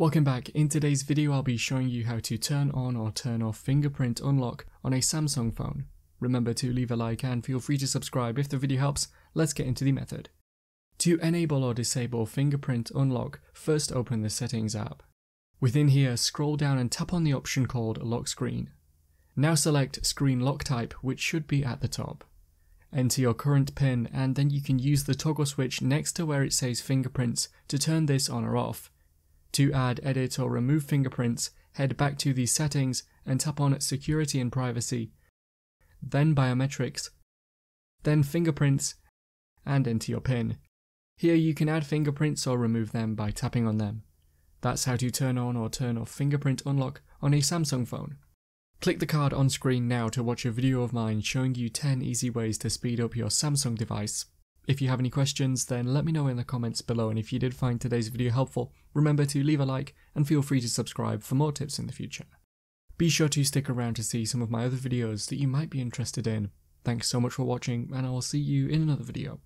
Welcome back. In today's video I'll be showing you how to turn on or turn off fingerprint unlock on a Samsung phone. Remember to leave a like and feel free to subscribe if the video helps. Let's get into the method. To enable or disable fingerprint unlock, first open the Settings app. Within here, scroll down and tap on the option called Lock Screen. Now select Screen Lock Type, which should be at the top. Enter your current PIN and then you can use the toggle switch next to where it says Fingerprints to turn this on or off. To add, edit or remove fingerprints, head back to the settings and tap on Security and Privacy, then Biometrics, then Fingerprints, and enter your PIN. Here you can add fingerprints or remove them by tapping on them. That's how to turn on or turn off fingerprint unlock on a Samsung phone. Click the card on screen now to watch a video of mine showing you 10 easy ways to speed up your Samsung device. If you have any questions, then let me know in the comments below, and if you did find today's video helpful, remember to leave a like and feel free to subscribe for more tips in the future. Be sure to stick around to see some of my other videos that you might be interested in. Thanks so much for watching, and I will see you in another video.